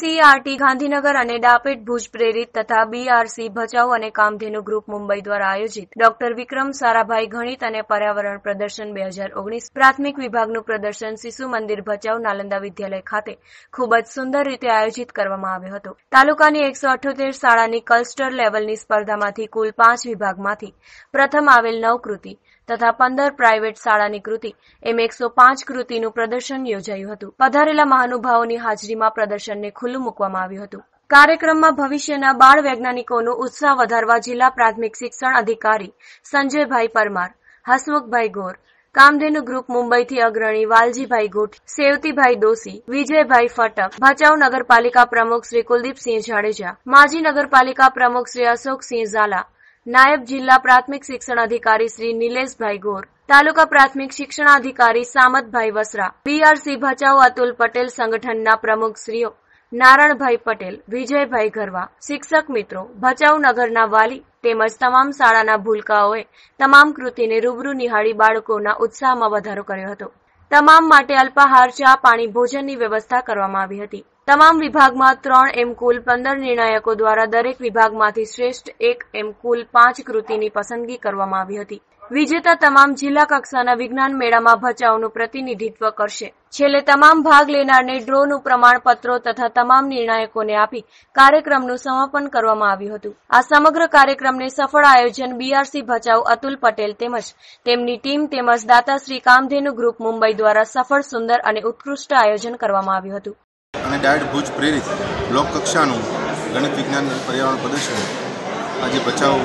CRT Gandhinagar અને ડાપેટ ભુજ પ્રેરિત તથા બીઆરસી ભચાઉ અને કામધેનુ ગ્રુપ મુંબઈ દ્વારા આયોજિત ડોક્ટર વિક્રમ સારાભાઈ ગણિત અને પર્યાવરણ પ્રદર્શન 2019 પ્રાથમિક વિભાગનું પ્રદર્શન શિશુ મંદિર ભચાઉ નાલંદા વિદ્યાલય ખાતે ખૂબ જ સુંદર રીતે આયોજિત કરવામાં આવ્યું હતું। તાલુકાની 178 શાળાની ક્લસ્ટર લેવલની સ્પર્ધામાંથી કુલ 5 વિભાગમાંથી પ્રથમ આવેલ 9 કૃતિ તથા 15 પ્રાઇવેટ શાળાની કૃતિ એમ 105 કૃતિનું પ્રદર્શન યોજાયું હતું। પધારેલા મહાનુભાવોની હાજરીમાં પ્રદર્શનને ખુલ્લું મૂકવામાં આવ્યું હતું। કાર્યક્રમમાં ભવિષ્યના બાળ વૈજ્ઞાનિકોનો ઉત્સાહ વધારવા જિલ્લા પ્રાથમિક શિક્ષણ અધિકારી સંજયભાઈ પરમાર, હસમુખભાઈ ગોર, कामधेनु ग्रुप मुंबई थी अग्रणी वालजीभाई गोठ, सेवतीभाई दोशी, विजयभाई फटप, भचाऊ नगरपालिका प्रमुख श्री कुलदीप सिंह जाडेजा, माजी नगरपालिका प्रमुख श्री अशोक नायब, नायब जिला प्राथमिक शिक्षण अधिकारी श्री निलेश भाई गोर, तालुका प्राथमिक शिक्षण अधिकारी सामत भाई वसरा, बीआरसी भचाऊ अतुल पटेल संगठन ना प्रमुख श्री नारायण भाई पटेल, विजय भाई घरवा, शिक्षक मित्रों, भचाऊ नगर ना वाली તેમજ તમામ શાળાના ભૂલકાઓએ તમામ કૃતિને રૂબરૂ નિહાળી બાળકોના ઉત્સાહમાં વધારો કર્યો હતો। તમામ માટે અલ્પાહાર, ચા, પાણી, ભોજનની વ્યવસ્થા કરવામાં આવી હતી। તમામ વિભાગમાં 3 એમ કુલ 15 નિર્ણાયકો દ્વારા દરેક વિભાગમાંથી શ્રેષ્ઠ 1 એમ કુલ 5 કૃતિની પસંદગી કરવામાં આવી હતી। વિજેતા તમામ જિલ્લા કક્ષાના વિજ્ઞાન મેળામાં ભચાઉનું પ્રતિનિધિત્વ કરશે। છેલ્લે તમામ ભાગ લેનારને ડ્રોનું પ્રમાણપત્રો તથા તમામ નિર્ણાયકોને આપી કાર્યક્રમનું સમાપન કરવામાં આવ્યું હતું। આ સમગ્ર કાર્યક્રમને સફળ આયોજન બીઆરસી ભચાઉ અતુલ પટેલ તેમજ તેમની ટીમ તેમજ દાતાશ્રી કામધેનુ ગ્રુપ મુંબઈ દ્વારા સફળ, સુંદર અને ઉત્કૃષ્ટ આયોજન કરવામાં આવ્યું હતું। डायट भुज प्रेरित ब्लॉक कक्षानु गणित विज्ञान पर्यावरण प्रदर्शन आज भचाऊ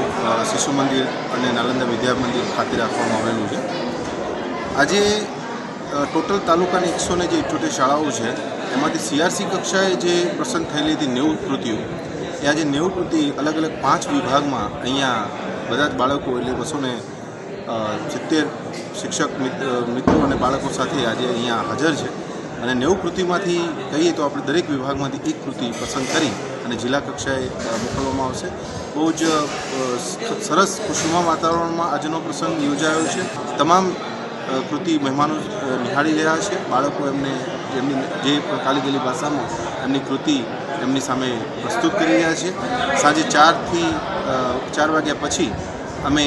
शिशु मंदिर और नालंदा विद्यालय मंदिर खाते राखवामां आवेलुं छे। आज टोटल तालुका 178 शालाओं है एमांथी सीआरसी कक्षाएं जो पसंद थयेली हती 90 कृतिओ ए आज 90 कृति अलग अलग 5 विभाग में अहींया बधा ज बाळको एटले 270 शिक्षक मित्रों और बाळको साथे आज अहींया हाजर है। અને 90 કૃતિમાંથી કહીએ તો આપણે દરેક વિભાગમાંથી એક કૃતિ પસંદ કરી અને જિલ્લા કક્ષાએ મોકલવામાં આવશે। બહુ જ સરસ ખુશનુમા વાતાવરણમાં આજનો પ્રસંગ યોજાયો છે। તમામ કૃતિ મહેમાનો નિહાળી રહ્યા છે। બાળકો એમની જે કાલીગલી ભાષામાં એમની કૃતિ એમની સામે પ્રસ્તુત કરી રહ્યા છે। સાંજે 4 વાગ્યા પછી અમે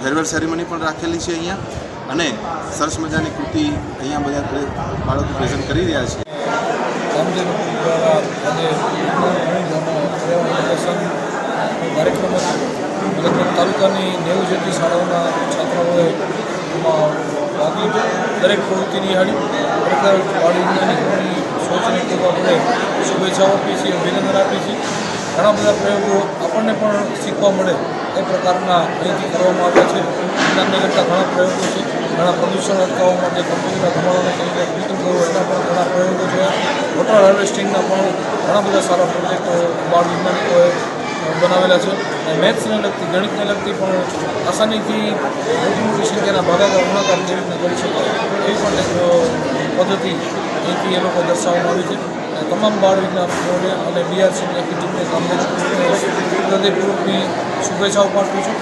ફેરવેલ સેરેમની પણ રાખેલી છે અહીંયા અને સરસ મજાની કૃતિ અહીંયા બધા બાળકો પ્રેઝન્ટ કરી રહ્યા છે। કામધેનુ દ્વારા આજે કાર્યક્રમ લગભગ તાલુકાની 90 જેટલી શાળાઓના છાત્રોએ ભાગ લીધો। દરેક પ્રવૃત્તિ નિહાળી બાળકોની સોચને કરવા આપણે શુભેચ્છાઓ આપી છીએ, અભિનંદન આપી છીએ। ઘણા બધા પ્રયોગો આપણને પણ શીખવા મળે એ પ્રકારના અહીંથી કરવામાં આવ્યા છે। વિજ્ઞાનને લગતા ઘણા પ્રયોગો છે। ઘણા પ્રદૂષણ અટકાવવા માટે કંપનીના ધુમાડાને લઈને નિયંત્રણ કરવું એના પણ ઘણા પ્રયોગો છે। વોટર હાર્વેસ્ટિંગના પણ ઘણા બધા સારા પ્રોજેક્ટો બાળ વૈજ્ઞાનિકોએ બનાવેલા છે। મેથ્સને લગતી, ગણિતને લગતી પણ આસાનીથી મોટી મોટી સંખ્યાના ભાગાકાર ગુણાકાર કેવી રીતે કરી શકાય એવી પણ એક પદ્ધતિ અહીંથી એ લોકો દર્શાવવામાં આવી છે। તમામ બાળ વિજ્ઞાનીઓને અને બીઆરસીની ટીમને કામગીરીને હૃદયપૂર્વકની શુભેચ્છાઓ પાઠવું છું।